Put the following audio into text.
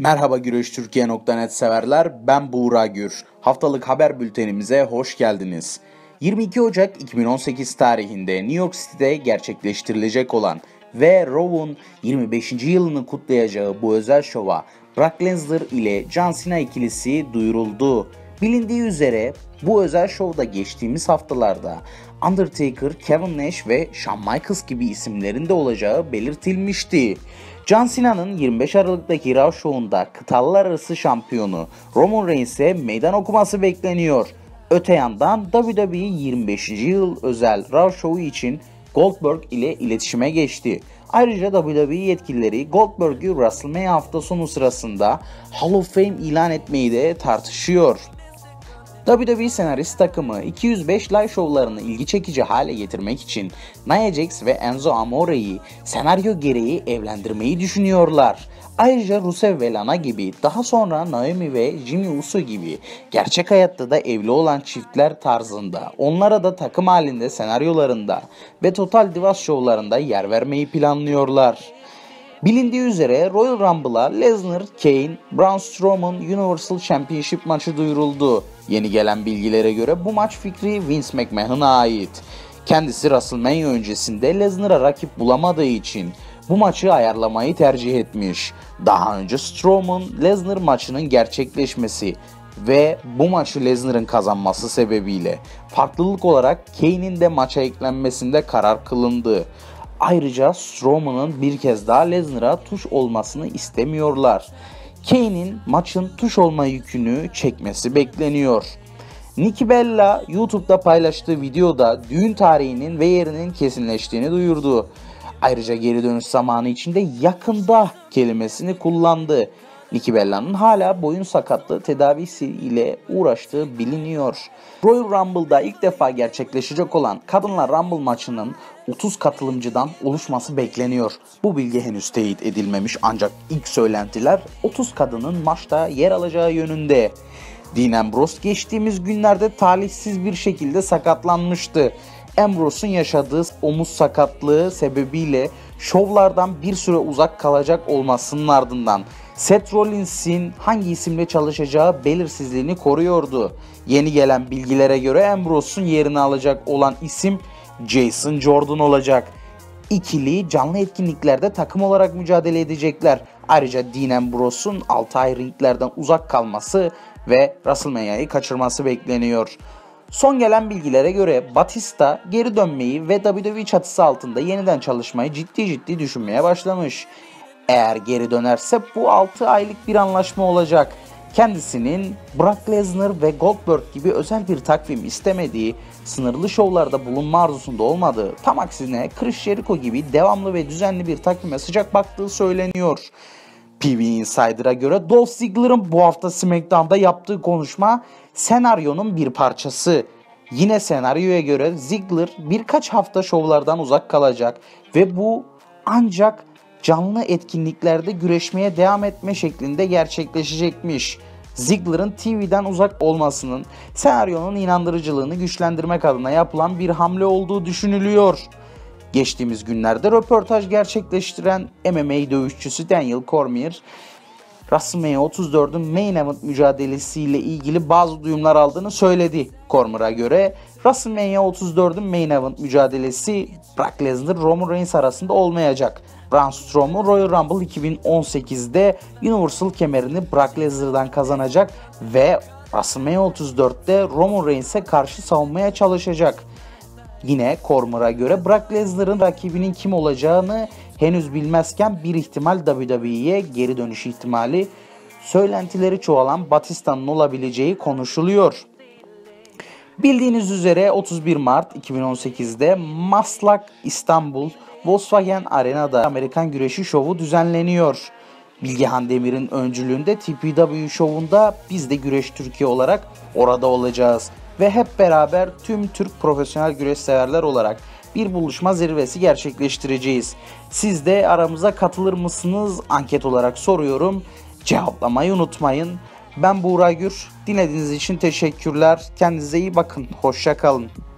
Merhaba güreştürkiye.net severler, ben Buğra Gür. Haftalık haber bültenimize hoş geldiniz. 22 Ocak 2018 tarihinde New York City'de gerçekleştirilecek olan ve Raw'un 25. yılını kutlayacağı bu özel şova Brock Lesnar ile John Cena ikilisi duyuruldu. Bilindiği üzere bu özel şovda geçtiğimiz haftalarda Undertaker, Kevin Nash ve Shawn Michaels gibi isimlerin de olacağı belirtilmişti. John Cena'nın 25 Aralık'taki Raw şovunda kıtalar arası şampiyonu Roman Reigns'e meydan okuması bekleniyor. Öte yandan WWE 25. yıl özel Raw şovu için Goldberg ile iletişime geçti. Ayrıca WWE yetkilileri Goldberg'ü WrestleMania hafta sonu sırasında Hall of Fame ilan etmeyi de tartışıyor. WWE senarist takımı 205 live şovlarını ilgi çekici hale getirmek için Nia Jax ve Enzo Amore'yi senaryo gereği evlendirmeyi düşünüyorlar. Ayrıca Rusev ve Lana gibi, daha sonra Naomi ve Jimmy Uso gibi gerçek hayatta da evli olan çiftler tarzında onlara da takım halinde senaryolarında ve Total Divas şovlarında yer vermeyi planlıyorlar. Bilindiği üzere Royal Rumble'a Lesnar, Kane, Braun Strowman Universal Championship maçı duyuruldu. Yeni gelen bilgilere göre bu maç fikri Vince McMahon'a ait. Kendisi WrestleMania öncesinde Lesnar'a rakip bulamadığı için bu maçı ayarlamayı tercih etmiş. Daha önce Strowman, Lesnar maçının gerçekleşmesi ve bu maçı Lesnar'ın kazanması sebebiyle farklılık olarak Kane'in de maça eklenmesinde karar kılındı. Ayrıca Strowman'ın bir kez daha Lesnar'a tuş olmasını istemiyorlar. Kane'in maçın tuş olma yükünü çekmesi bekleniyor. Nikki Bella YouTube'da paylaştığı videoda düğün tarihinin ve yerinin kesinleştiğini duyurdu. Ayrıca geri dönüş zamanı içinde yakında kelimesini kullandı. Nikki Bella'nın hala boyun sakatlığı tedavisi ile uğraştığı biliniyor. Royal Rumble'da ilk defa gerçekleşecek olan Kadınlar Rumble maçının 30 katılımcıdan oluşması bekleniyor. Bu bilgi henüz teyit edilmemiş, ancak ilk söylentiler 30 kadının maçta yer alacağı yönünde. Dean Ambrose geçtiğimiz günlerde talihsiz bir şekilde sakatlanmıştı. Ambrose'un yaşadığı omuz sakatlığı sebebiyle şovlardan bir süre uzak kalacak olmasının ardından Seth Rollins'in hangi isimle çalışacağı belirsizliğini koruyordu. Yeni gelen bilgilere göre Ambrose'un yerini alacak olan isim Jason Jordan olacak. İkili canlı etkinliklerde takım olarak mücadele edecekler. Ayrıca Dean Ambrose'un 6 ay ringlerden uzak kalması ve WrestleMania'yı kaçırması bekleniyor. Son gelen bilgilere göre Batista geri dönmeyi ve WWE çatısı altında yeniden çalışmayı ciddi düşünmeye başlamış. Eğer geri dönerse bu 6 aylık bir anlaşma olacak. Kendisinin Brock Lesnar ve Goldberg gibi özel bir takvim istemediği, sınırlı şovlarda bulunma arzusunda olmadığı, tam aksine Chris Jericho gibi devamlı ve düzenli bir takvime sıcak baktığı söyleniyor. PW Insider'a göre Dolph Ziggler'ın bu hafta SmackDown'da yaptığı konuşma senaryonun bir parçası. Yine senaryoya göre Ziggler birkaç hafta şovlardan uzak kalacak ve bu ancak canlı etkinliklerde güreşmeye devam etme şeklinde gerçekleşecekmiş. Ziggler'ın TV'den uzak olmasının senaryonun inandırıcılığını güçlendirmek adına yapılan bir hamle olduğu düşünülüyor. Geçtiğimiz günlerde röportaj gerçekleştiren MMA dövüşçüsü Daniel Cormier, WrestleMania 34'ün Main Event mücadelesiyle ilgili bazı duyumlar aldığını söyledi. Cormier'a göre WrestleMania 34'ün Main Event mücadelesi Brock Lesnar, Roman Reigns arasında olmayacak. Braun Strowman Royal Rumble 2018'de Universal kemerini Brock Lesnar'dan kazanacak ve WrestleMania 34'te Roman Reigns'e karşı savunmaya çalışacak. Yine Cormier'a göre Brock Lesnar'ın rakibinin kim olacağını henüz bilmezken bir ihtimal WWE'ye geri dönüş ihtimali, söylentileri çoğalan Batista'nın olabileceği konuşuluyor. Bildiğiniz üzere 31 Mart 2018'de Maslak, İstanbul Volkswagen Arena'da Amerikan güreşi şovu düzenleniyor. Bilgehan Demir'in öncülüğünde TPW şovunda biz de Güreş Türkiye olarak orada olacağız. Ve hep beraber tüm Türk profesyonel güreş severler olarak bir buluşma zirvesi gerçekleştireceğiz. Siz de aramıza katılır mısınız? Anket olarak soruyorum. Cevaplamayı unutmayın. Ben Buğra Gür. Dinlediğiniz için teşekkürler. Kendinize iyi bakın. Hoşça kalın.